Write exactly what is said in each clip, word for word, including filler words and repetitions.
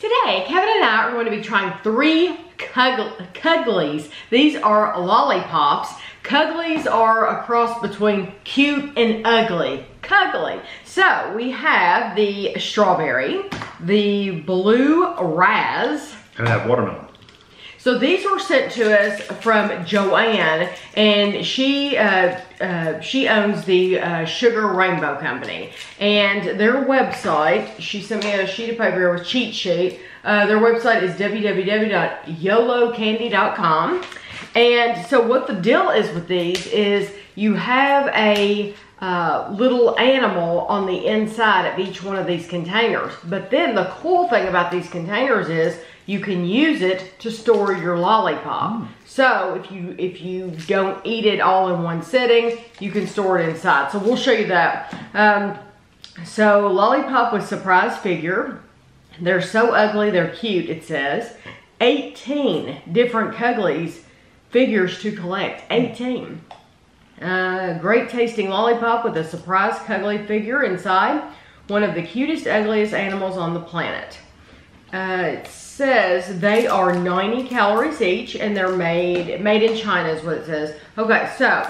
Today, Kevin and I are going to be trying three Cuglies. These are lollipops. Cuglies are a cross between cute and ugly. Cugly. So, we have the strawberry, the blue raz, and that watermelon. So these were sent to us from Joanne, and she uh, uh, she owns the uh, Sugar Rainbow Company. And their website, she sent me a sheet of paper with cheat sheet. Uh, their website is w w w dot yolo candy dot com. And so what the deal is with these is you have a uh, little animal on the inside of each one of these containers. But then the cool thing about these containers is you can use it to store your lollipop. Mm. So if you if you don't eat it all in one sitting, you can store it inside. So we'll show you that. Um, so lollipop with surprise figure. They're so ugly, they're cute, it says. eighteen different Cuglies figures to collect, eighteen. Uh, great tasting lollipop with a surprise Cugly figure inside. One of the cutest, ugliest animals on the planet. Uh, it says they are ninety calories each, and they're made made in China is what it says. Okay, so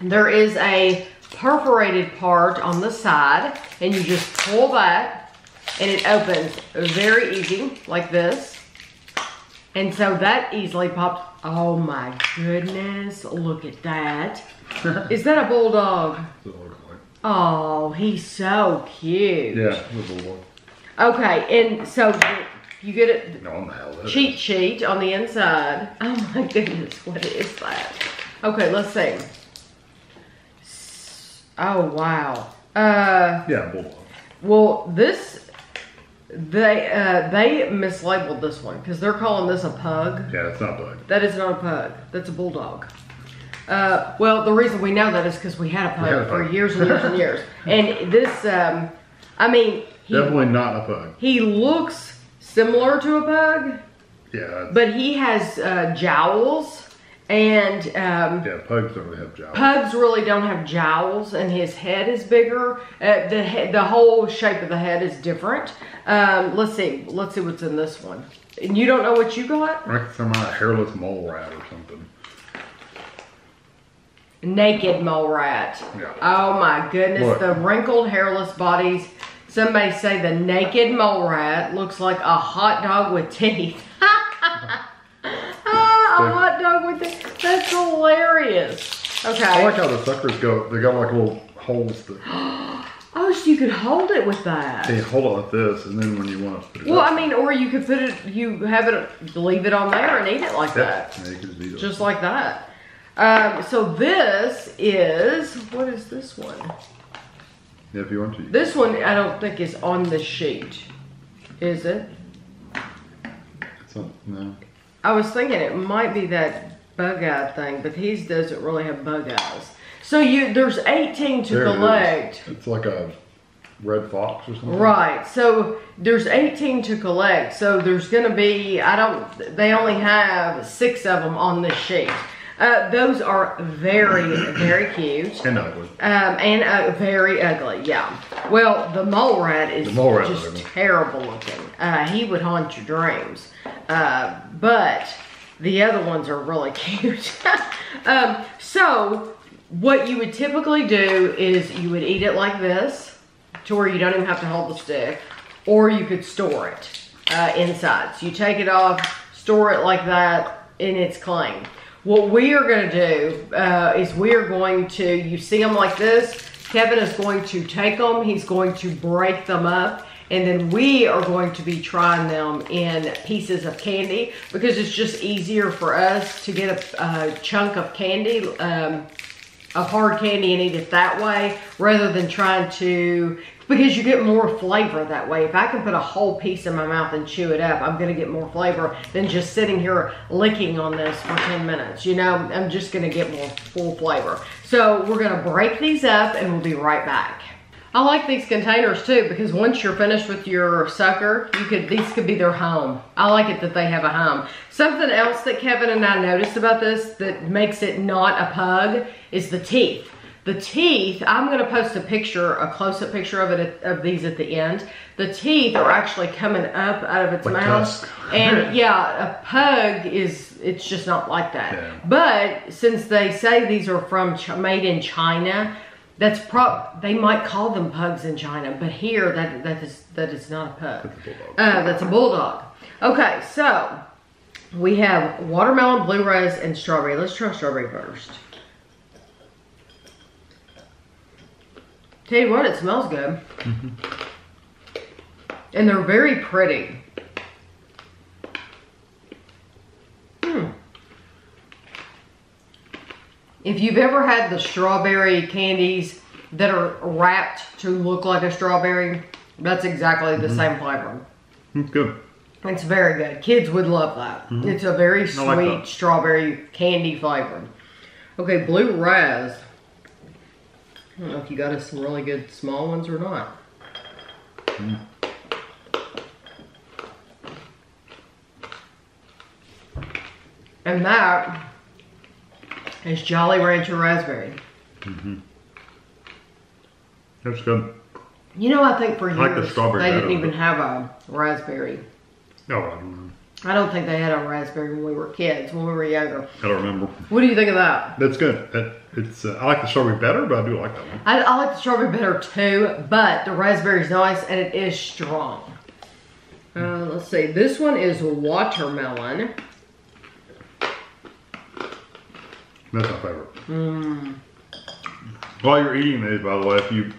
there is a perforated part on the side, and you just pull that, and it opens very easy, like this. And so that easily popped. Oh my goodness, look at that. Is that a bulldog? Oh, he's so cute. Yeah, he's a bulldog. Okay, and so you get a cheat sheet on the inside. Oh my goodness, what is that? Okay, let's see. Oh wow. Uh, yeah, bulldog. Well, this, they uh, they mislabeled this one because they're calling this a pug. Yeah, that's not a pug. That is not a pug. That's a bulldog. Uh, well, the reason we know that is because we had a pug, had a pug for years and years and years. And this, um, I mean... He, definitely not a pug. He looks similar to a pug. Yeah. But he has uh, jowls, and um, yeah, pugs don't really have jowls. Pugs really don't have jowls, and his head is bigger. Uh, the he the whole shape of the head is different. Um, let's see. Let's see what's in this one. And you don't know what you got? I reckon some kind of hairless mole rat or something. Naked mole rat. Yeah. Oh my goodness! What? The wrinkled, hairless bodies. Some may say the naked mole rat looks like a hot dog with teeth. ah, a hot dog with teeth. That's hilarious. Okay. I like how the suckers go. They got like little holes. That... oh, so you could hold it with that. You hold it like this, and then when you want to put it. Well, up. I mean, or you could put it. You have it. Leave it on there and eat it like That's that. Naked meat Just like that. Um, so this is what is this one? Yeah, if you want to. This one I don't think is on the sheet, is it? It's not, no. I was thinking it might be that bug eye thing, but he doesn't really have bug eyes. So you, there's eighteen to there collect. It it's like a red fox or something. Right. So there's eighteen to collect. So there's going to be, I don't, they only have six of them on this sheet. Uh, those are very, very cute. And ugly. Um, and uh, very ugly, yeah. Well, the mole rat is mole rat just ugly. terrible looking. Uh, he would haunt your dreams. Uh, but the other ones are really cute. um, so, what you would typically do is you would eat it like this, to where you don't even have to hold the stick, or you could store it uh, inside. So you take it off, store it like that, and it's clean. What we are going to do uh, is we are going to, you see them like this, Kevin is going to take them, he's going to break them up, and then we are going to be trying them in pieces of candy because it's just easier for us to get a, a chunk of candy, um, of hard candy, and eat it that way rather than trying to, because you get more flavor that way. If I can put a whole piece in my mouth and chew it up, I'm gonna get more flavor than just sitting here licking on this for ten minutes. You know, I'm just gonna get more full flavor. So we're gonna break these up and we'll be right back. I like these containers too because once you're finished with your sucker, you could, these could be their home. I like it that they have a home. Something else that Kevin and I noticed about this that makes it not a pug is the teeth. The teeth, I'm going to post a picture, a close-up picture of it, of these at the end. The teeth are actually coming up out of its like mouth. Tusk. And yeah, a pug is, it's just not like that. Yeah. But since they say these are from made in China, that's prob, they might call them pugs in China, but here that that is that is not a pug. That's a bulldog. Uh, that's a bulldog. Okay, so we have watermelon, blue rose, and strawberry. Let's try strawberry first. Tell you what, it smells good. Mm-hmm. And they're very pretty. Mm. If you've ever had the strawberry candies that are wrapped to look like a strawberry, that's exactly the mm-hmm. same flavor. It's good. It's very good. Kids would love that. Mm-hmm. It's a very sweet like strawberry candy flavor. Okay, blue rose. I don't know if you got us some really good small ones or not. Mm. And that is Jolly Rancher Raspberry. Mm-hmm. That's good. You know, I think for years like the strawberry they didn't even have a raspberry. No, I don't know. I don't think they had a raspberry when we were kids, when we were younger. I don't remember. What do you think of that? That's good. That, it's. Uh, I like the strawberry better, but I do like that one. I, I like the strawberry better too, but the raspberry's nice and it is strong. Uh, let's see. This one is watermelon. That's my favorite. Mm. While you're eating these, by the way, if you're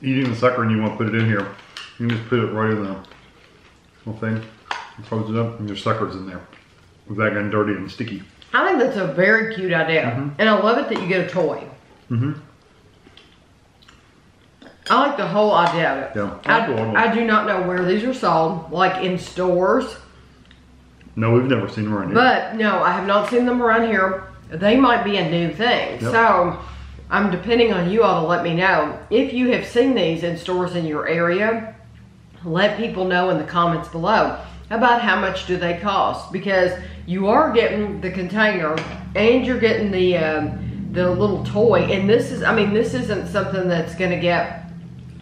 eating the sucker and you want to put it in here, you can just put it right in the little thing. Close it up and your sucker's in there. It's that getting dirty and sticky. I think that's a very cute idea. Mm-hmm. And I love it that you get a toy. Mm-hmm. I like the whole idea of it. Yeah, I, I, I do not know where these are sold, like in stores. No, we've never seen them around here. But no, I have not seen them around here. They might be a new thing. Yep. So I'm depending on you all to let me know. If you have seen these in stores in your area, let people know in the comments below about how much do they cost, because you are getting the container and you're getting the um, the little toy. And this is, I mean, this isn't something that's gonna get,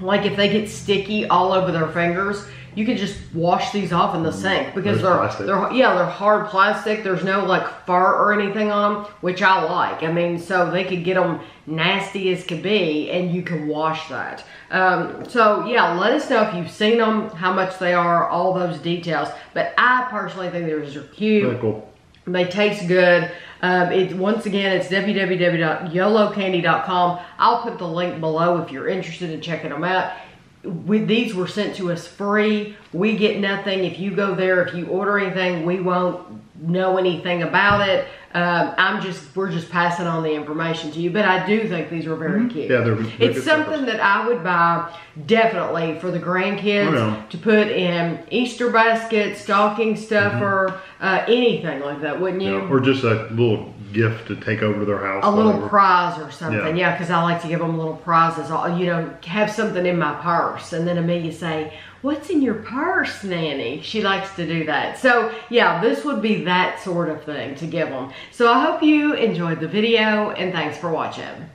like if they get sticky all over their fingers, you can just wash these off in the sink because they're, they're, yeah, they're hard plastic. There's no like fur or anything on them, which I like. I mean, so they could get them nasty as could be and you can wash that. Um, so yeah, let us know if you've seen them, how much they are, all those details. But I personally think these are cute. Really cool. They taste good. Um, it, once again, it's w w w dot yolo candy dot com. I'll put the link below if you're interested in checking them out. We, these were sent to us free. We get nothing. If you go there, if you order anything, we won't know anything about it. Um, I'm just, we're just passing on the information to you. But I do think these were very mm-hmm. cute. Yeah, they're, they're it's something purpose. that I would buy definitely for the grandkids oh, yeah. to put in Easter baskets, stocking stuffer, mm-hmm. uh, anything like that, wouldn't you? Yeah, or just a little gift to take over to their house. A little whatever. prize or something. Yeah, because yeah, I like to give them little prizes. I'll, you know, have something in my purse. And then Amelia say, what's in your purse, Nanny? She likes to do that. So yeah, this would be that sort of thing to give them. So I hope you enjoyed the video and thanks for watching.